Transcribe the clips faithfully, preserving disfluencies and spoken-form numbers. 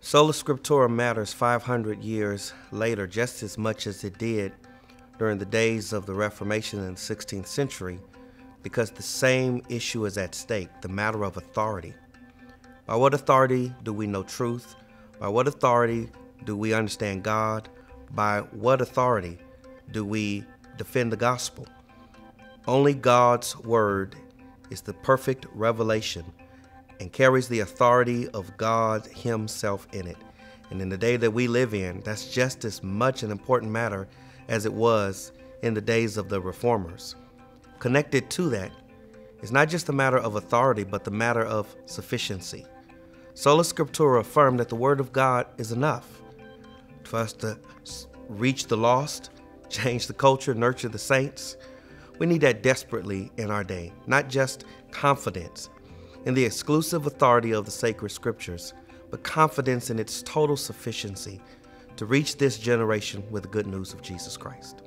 Sola Scriptura matters five hundred years later just as much as it did during the days of the Reformation in the sixteenth century, because the same issue is at stake, the matter of authority. By what authority do we know truth? By what authority do we understand God? By what authority do we defend the gospel? Only God's word is the perfect revelation and carries the authority of God himself in it. And in the day that we live in, that's just as much an important matter as it was in the days of the reformers. Connected to that is not just the matter of authority, but the matter of sufficiency. Sola Scriptura affirmed that the Word of God is enough for us to reach the lost, change the culture, nurture the saints. We need that desperately in our day, not just confidence in the exclusive authority of the sacred scriptures, but confidence in its total sufficiency to reach this generation with the good news of Jesus Christ.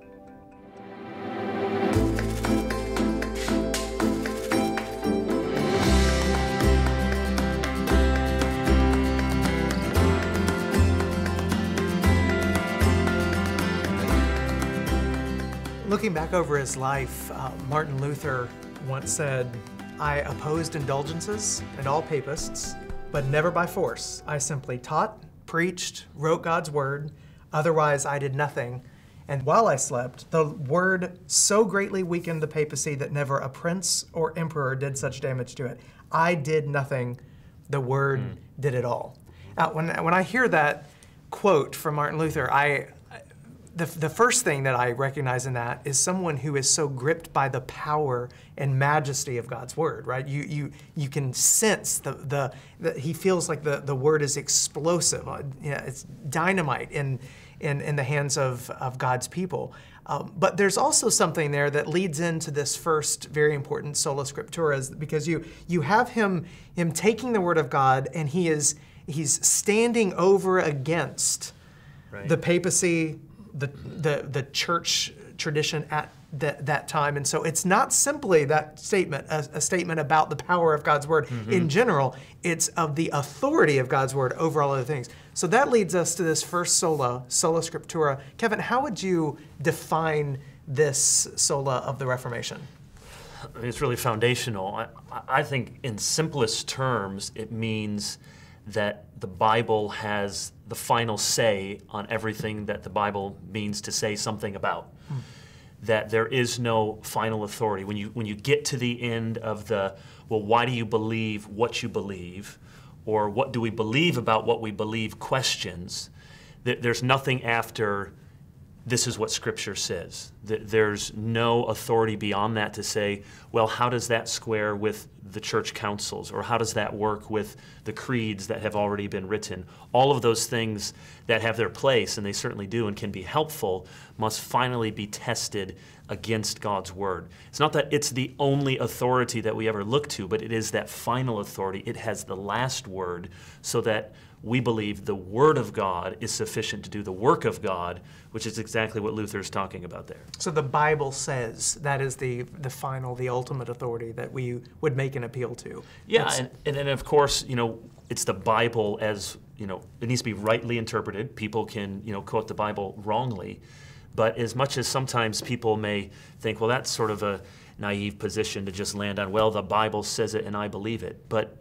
Looking back over his life, uh, Martin Luther once said, "I opposed indulgences and all papists, but never by force. I simply taught, preached, wrote God's word. Otherwise, I did nothing. And while I slept, the word so greatly weakened the papacy that never a prince or emperor did such damage to it. I did nothing. The word mm. did it all." Now, when, when I hear that quote from Martin Luther, I... The, the first thing that I recognize in that is someone who is so gripped by the power and majesty of God's word, right? You, you, you can sense the, the, the, he feels like the, the word is explosive. You know, it's dynamite in, in, in the hands of, of God's people. Um, but there's also something there that leads into this first very important Sola Scriptura, because you, you have him, him taking the word of God, and he is, he's standing over against right. the papacy, The, the, the church tradition at the, that time. And so it's not simply that statement, a, a statement about the power of God's word mm-hmm. in general, it's of the authority of God's word over all other things. So that leads us to this first sola, Sola Scriptura. Kevin, how would you define this sola of the Reformation? It's really foundational. I, I think in simplest terms, it means that the Bible has the final say on everything that the Bible means to say something about. Mm. That there is no final authority. When you, when you get to the end of the, well, why do you believe what you believe, or what do we believe about what we believe questions, that there's nothing after this is what Scripture says. That there's no authority beyond that to say, well, how does that square with the church councils, or how does that work with the creeds that have already been written? All of those things that have their place, and they certainly do and can be helpful, must finally be tested against God's word. It's not that it's the only authority that we ever look to, but it is that final authority. It has the last word, so that we believe the word of God is sufficient to do the work of God, which is exactly what Luther is talking about there. So the Bible says that is the, the final, the ultimate authority that we would make an appeal to. Yeah, and, and, and of course, you know, it's the Bible as, you know, it needs to be rightly interpreted. People can, you know, quote the Bible wrongly. But as much as sometimes people may think, well, that's sort of a naive position to just land on, well, the Bible says it and I believe it. But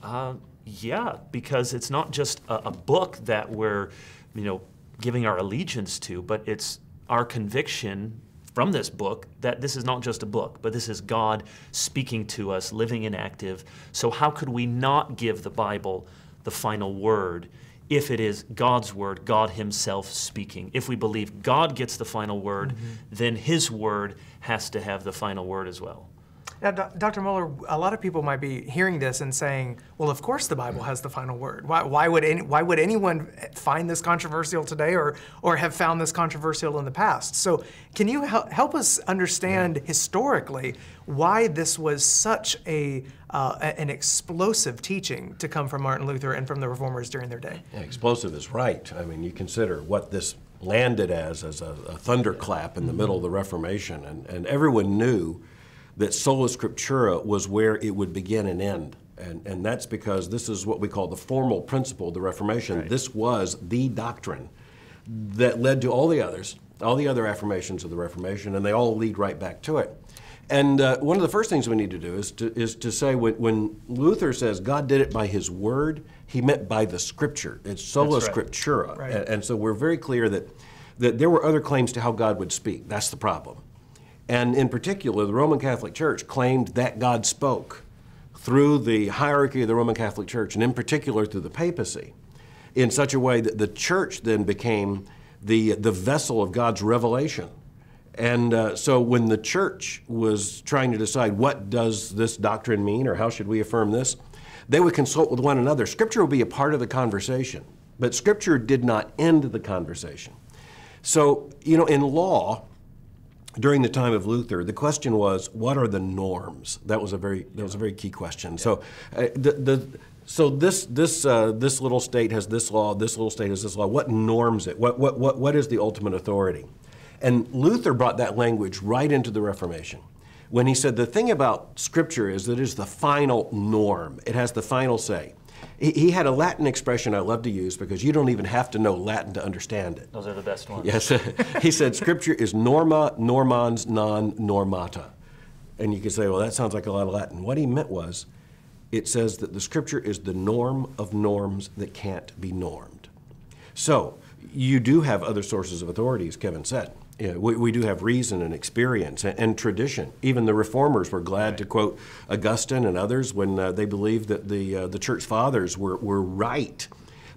uh, yeah, because it's not just a, a book that we're, you know, giving our allegiance to, but it's our conviction from this book that this is not just a book, but this is God speaking to us, living and active. So how could we not give the Bible the final word if it is God's word, God himself speaking? If we believe God gets the final word, mm-hmm. then his word has to have the final word as well. Now, Doctor Mueller, a lot of people might be hearing this and saying, well, of course the Bible has the final word. Why, why, would, any, why would anyone find this controversial today, or, or have found this controversial in the past? So can you hel help us understand yeah. historically why this was such a, uh, an explosive teaching to come from Martin Luther and from the reformers during their day? Yeah, explosive is right. I mean, you consider what this landed as, as a, a thunderclap in the mm-hmm. middle of the Reformation, and, and everyone knew that Sola Scriptura was where it would begin and end. And, and that's because this is what we call the formal principle of the Reformation. Right. This was the doctrine that led to all the others, all the other affirmations of the Reformation, and they all lead right back to it. And uh, one of the first things we need to do is to, is to say when, when Luther says God did it by his word, he meant by the scripture. It's Sola right. Scriptura. Right. And, and so we're very clear that, that there were other claims to how God would speak. That's the problem. And in particular, the Roman Catholic Church claimed that God spoke through the hierarchy of the Roman Catholic Church, and in particular through the papacy, in such a way that the church then became the, the vessel of God's revelation. And uh, so when the church was trying to decide what does this doctrine mean or how should we affirm this, they would consult with one another. Scripture would be a part of the conversation, but Scripture did not end the conversation. So, you know, in law, during the time of Luther, the question was, what are the norms? That was a very, that was a very key question. Yeah. So, uh, the, the, so this, this, uh, this little state has this law, this little state has this law. What norms it? What, what, what, what is the ultimate authority? And Luther brought that language right into the Reformation when he said the thing about Scripture is that it is the final norm. It has the final say. He, he had a Latin expression I love to use because you don't even have to know Latin to understand it. Those are the best ones. Yes. He said Scripture is norma normans non normata. And you could say, well, that sounds like a lot of Latin. What he meant was it says that the Scripture is the norm of norms that can't be normed. So you do have other sources of authority, as Kevin said. Yeah, we, we do have reason and experience and, and tradition. Even the Reformers were glad right. to quote Augustine and others when uh, they believed that the, uh, the Church Fathers were, were right.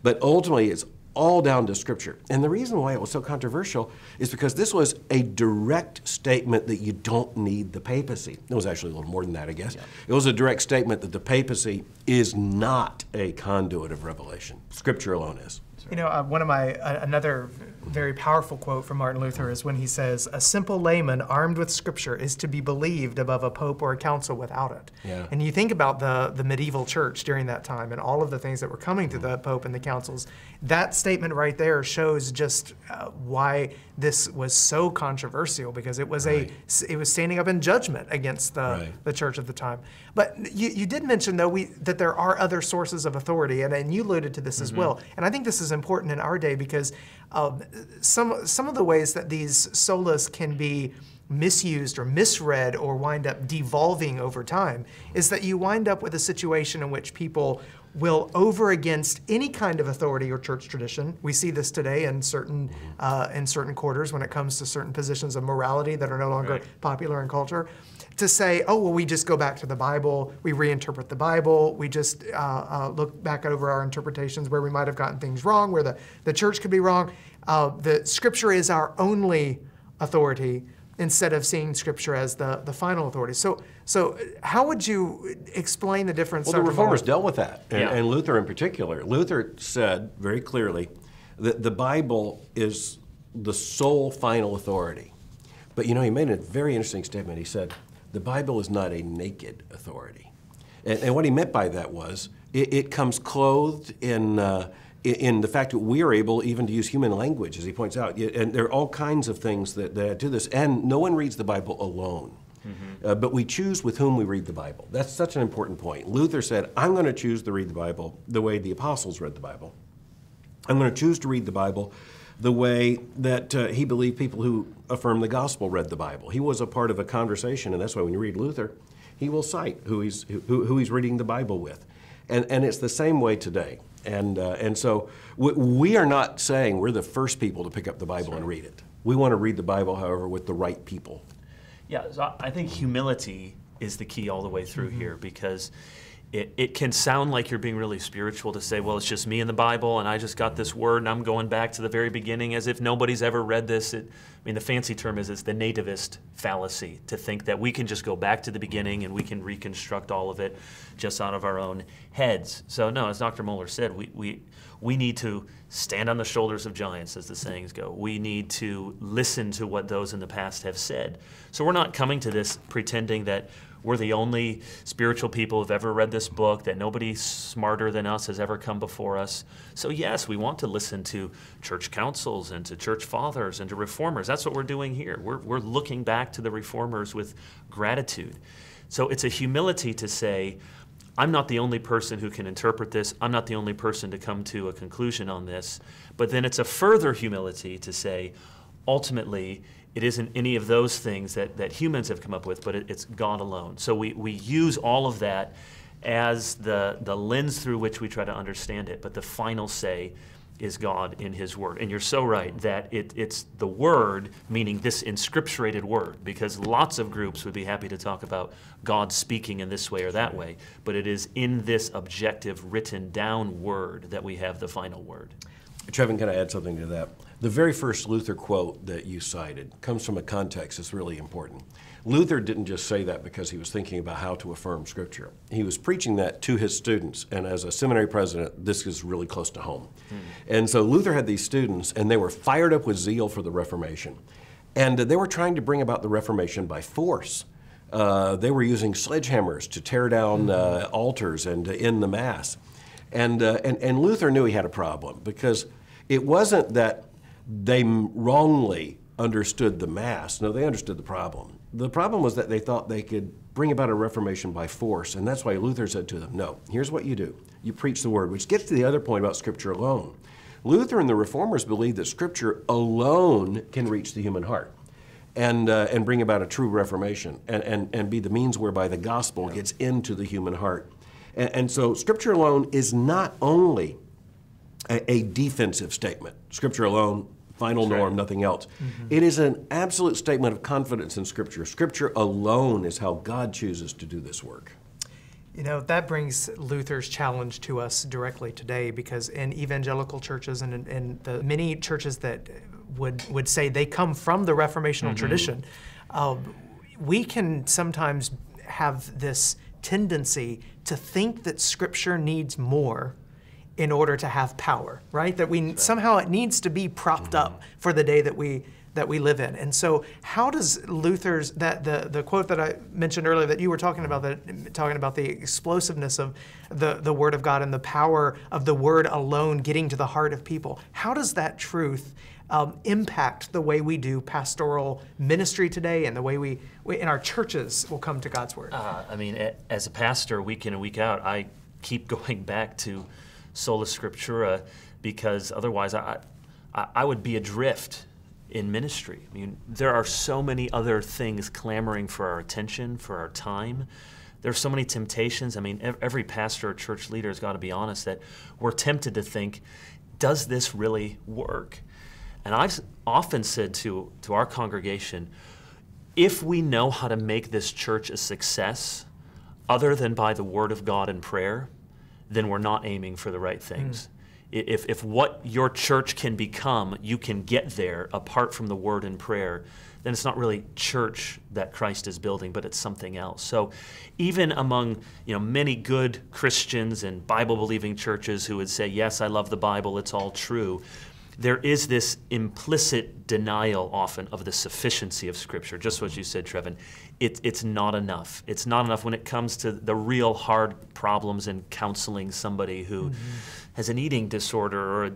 But ultimately, it's all down to Scripture. And the reason why it was so controversial is because this was a direct statement that you don't need the papacy. It was actually a little more than that, I guess. Yeah. It was a direct statement that the papacy is not a conduit of revelation. Scripture alone is. You know, uh, one of my, uh, another very powerful quote from Martin Luther is when he says, a simple layman armed with Scripture is to be believed above a pope or a council without it. Yeah. And you think about the, the medieval church during that time and all of the things that were coming to the pope and the councils, that statement right there shows just uh, why this was so controversial, because it was right. a, it was standing up in judgment against the, right. the church of the time. But you, you did mention, though, we, that there are other sources of authority, and, and you alluded to this mm-hmm. as well. And I think this is important in our day because um, some, some of the ways that these solas can be misused or misread or wind up devolving over time is that you wind up with a situation in which people will over against any kind of authority or church tradition. We see this today in certain, uh, in certain quarters when it comes to certain positions of morality that are no longer right. popular in culture, to say, oh, well, we just go back to the Bible, we reinterpret the Bible, we just uh, uh, look back over our interpretations where we might have gotten things wrong, where the, the church could be wrong. Uh, the Scripture is our only authority, instead of seeing Scripture as the, the final authority. So, so how would you explain the difference? Well, the Reformers dealt with that, and, yeah. and Luther in particular. Luther said very clearly that the Bible is the sole final authority. But you know, he made a very interesting statement. He said, the Bible is not a naked authority. And, and what he meant by that was, it, it comes clothed in, uh, in the fact that we are able even to use human language, as he points out. And there are all kinds of things that, that do this. And no one reads the Bible alone. Mm-hmm. uh, but we choose with whom we read the Bible. That's such an important point. Luther said, I'm going to choose to read the Bible the way the apostles read the Bible. I'm going to choose to read the Bible the way that uh, he believed people who affirm the gospel read the Bible. He was a part of a conversation, and that's why when you read Luther, he will cite who he's, who, who he's reading the Bible with. And, and it's the same way today. And, uh, and so we, we are not saying we're the first people to pick up the Bible right. and read it. We want to read the Bible, however, with the right people. Yeah, so I think humility is the key all the way through mm-hmm. here, because it, it can sound like you're being really spiritual to say, well, it's just me and the Bible, and I just got this word, and I'm going back to the very beginning as if nobody's ever read this. It, I mean, the fancy term is it's the nativist fallacy, to think that we can just go back to the beginning and we can reconstruct all of it just out of our own heads. So no, as Doctor Mueller said, we, we, we need to stand on the shoulders of giants, as the sayings go. We need to listen to what those in the past have said. So we're not coming to this pretending that we're the only spiritual people who've ever read this book, that nobody smarter than us has ever come before us. So yes, we want to listen to church councils and to church fathers and to reformers. That's what we're doing here. We're, we're looking back to the reformers with gratitude. So it's a humility to say, I'm not the only person who can interpret this. I'm not the only person to come to a conclusion on this. But then it's a further humility to say, ultimately, it isn't any of those things that, that humans have come up with, but it, it's God alone. So we, we use all of that as the, the lens through which we try to understand it. But the final say is God in his word. And you're so right that it, it's the word, meaning this inscripturated word, because lots of groups would be happy to talk about God speaking in this way or that way, but it is in this objective written down word that we have the final word. Trevin, can I add something to that? The very first Luther quote that you cited comes from a context that's really important. Luther didn't just say that because he was thinking about how to affirm Scripture. He was preaching that to his students, and as a seminary president, this is really close to home. Mm. And so Luther had these students, and they were fired up with zeal for the Reformation. And they were trying to bring about the Reformation by force. Uh, they were using sledgehammers to tear down uh, altars and to end the Mass. And, uh, and, and Luther knew he had a problem, because it wasn't that they wrongly understood the Mass. No, they understood the problem. The problem was that they thought they could bring about a Reformation by force, and that's why Luther said to them, no, here's what you do. You preach the Word, which gets to the other point about Scripture alone. Luther and the Reformers believed that Scripture alone can reach the human heart and, uh, and bring about a true Reformation and, and, and be the means whereby the gospel gets into the human heart. And, and so Scripture alone is not only a, a defensive statement. Scripture alone, final norm, right. Nothing else. Mm-hmm. It is an absolute statement of confidence in Scripture. Scripture alone is how God chooses to do this work. You know, that brings Luther's challenge to us directly today, because in evangelical churches and in, in the many churches that would, would say they come from the Reformational mm-hmm. tradition, uh, we can sometimes have this tendency to think that Scripture needs more in order to have power, right? That we right. somehow it needs to be propped mm-hmm. up for the day that we that we live in. And so, how does Luther's that the the quote that I mentioned earlier that you were talking about, that talking about the explosiveness of the the Word of God and the power of the Word alone getting to the heart of people? How does that truth um, impact the way we do pastoral ministry today and the way we, we in our churches will come to God's Word? Uh, I mean, as a pastor, week in and week out, I keep going back to Sola Scriptura, because otherwise I, I, I would be adrift in ministry. I mean, there are so many other things clamoring for our attention, for our time. There's so many temptations. I mean, every pastor or church leader has got to be honest that we're tempted to think, does this really work? And I've often said to, to our congregation, if we know how to make this church a success other than by the Word of God and prayer, then we're not aiming for the right things. Mm. If, if what your church can become, you can get there apart from the Word and prayer, then it's not really church that Christ is building, but it's something else. So even among you know many good Christians and Bible-believing churches who would say, yes, I love the Bible, it's all true, there is this implicit denial often of the sufficiency of Scripture, just what you said, Trevin. It, it's not enough. It's not enough when it comes to the real hard problems in counseling somebody who mm-hmm. has an eating disorder or a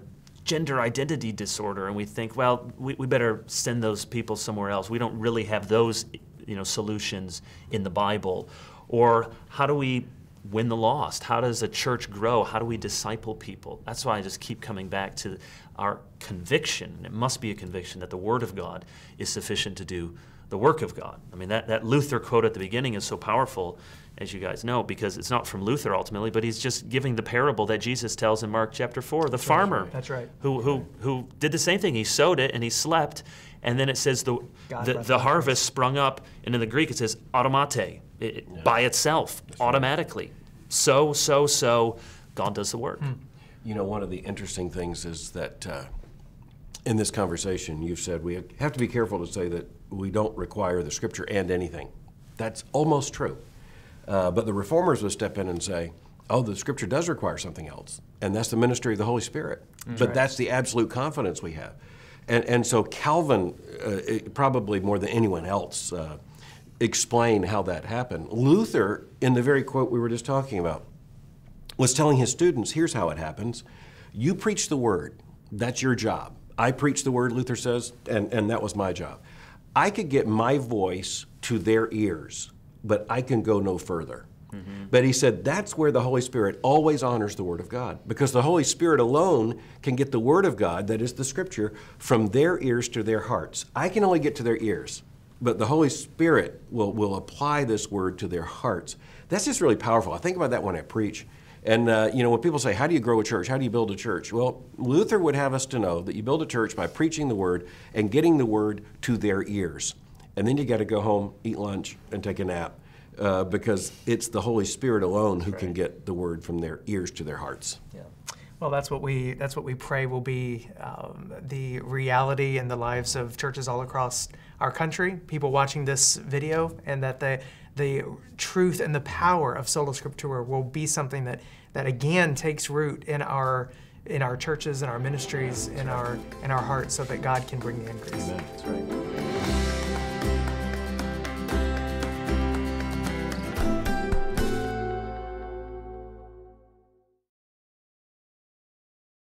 gender identity disorder, and we think, well, we, we better send those people somewhere else. We don't really have those you know, solutions in the Bible. Or how do we win the lost? How does a church grow? How do we disciple people? That's why I just keep coming back to our conviction, and it must be a conviction, that the Word of God is sufficient to do the work of God. I mean, that, that Luther quote at the beginning is so powerful, as you guys know, because it's not from Luther ultimately, but he's just giving the parable that Jesus tells in Mark chapter four, the That's farmer right. That's right. who, who, who did the same thing. He sowed it and he slept, and then it says the, the, the harvest sprung up, and in the Greek it says automate, it, yeah. by itself, That's automatically. Right. So, so, so, God does the work. Mm. You know, one of the interesting things is that uh, in this conversation, you've said we have to be careful to say that we don't require the Scripture and anything. That's almost true. Uh, but the Reformers would step in and say, oh, the Scripture does require something else, and that's the ministry of the Holy Spirit. That's but right. that's the absolute confidence we have. And, and so Calvin, uh, probably more than anyone else, uh, explained how that happened. Luther, in the very quote we were just talking about, was telling his students, here's how it happens. You preach the Word. That's your job. I preach the Word, Luther says, and, and that was my job. I could get my voice to their ears, but I can go no further. Mm-hmm. But he said that's where the Holy Spirit always honors the Word of God, because the Holy Spirit alone can get the Word of God, that is the Scripture, from their ears to their hearts. I can only get to their ears, but the Holy Spirit will, will apply this Word to their hearts. That's just really powerful. I think about that when I preach. And uh, you know, when people say, how do you grow a church? How do you build a church? Well, Luther would have us to know that you build a church by preaching the Word and getting the Word to their ears. And then you got to go home, eat lunch, and take a nap. Uh, because it's the Holy Spirit alone who right. can get the Word from their ears to their hearts. Yeah. Well, that's what we that's what we pray will be um, the reality in the lives of churches all across our country, people watching this video, and that the the truth and the power of Sola Scriptura will be something that that again takes root in our in our churches, in our ministries, in our in our hearts, so that God can bring the increase. Amen. That's right.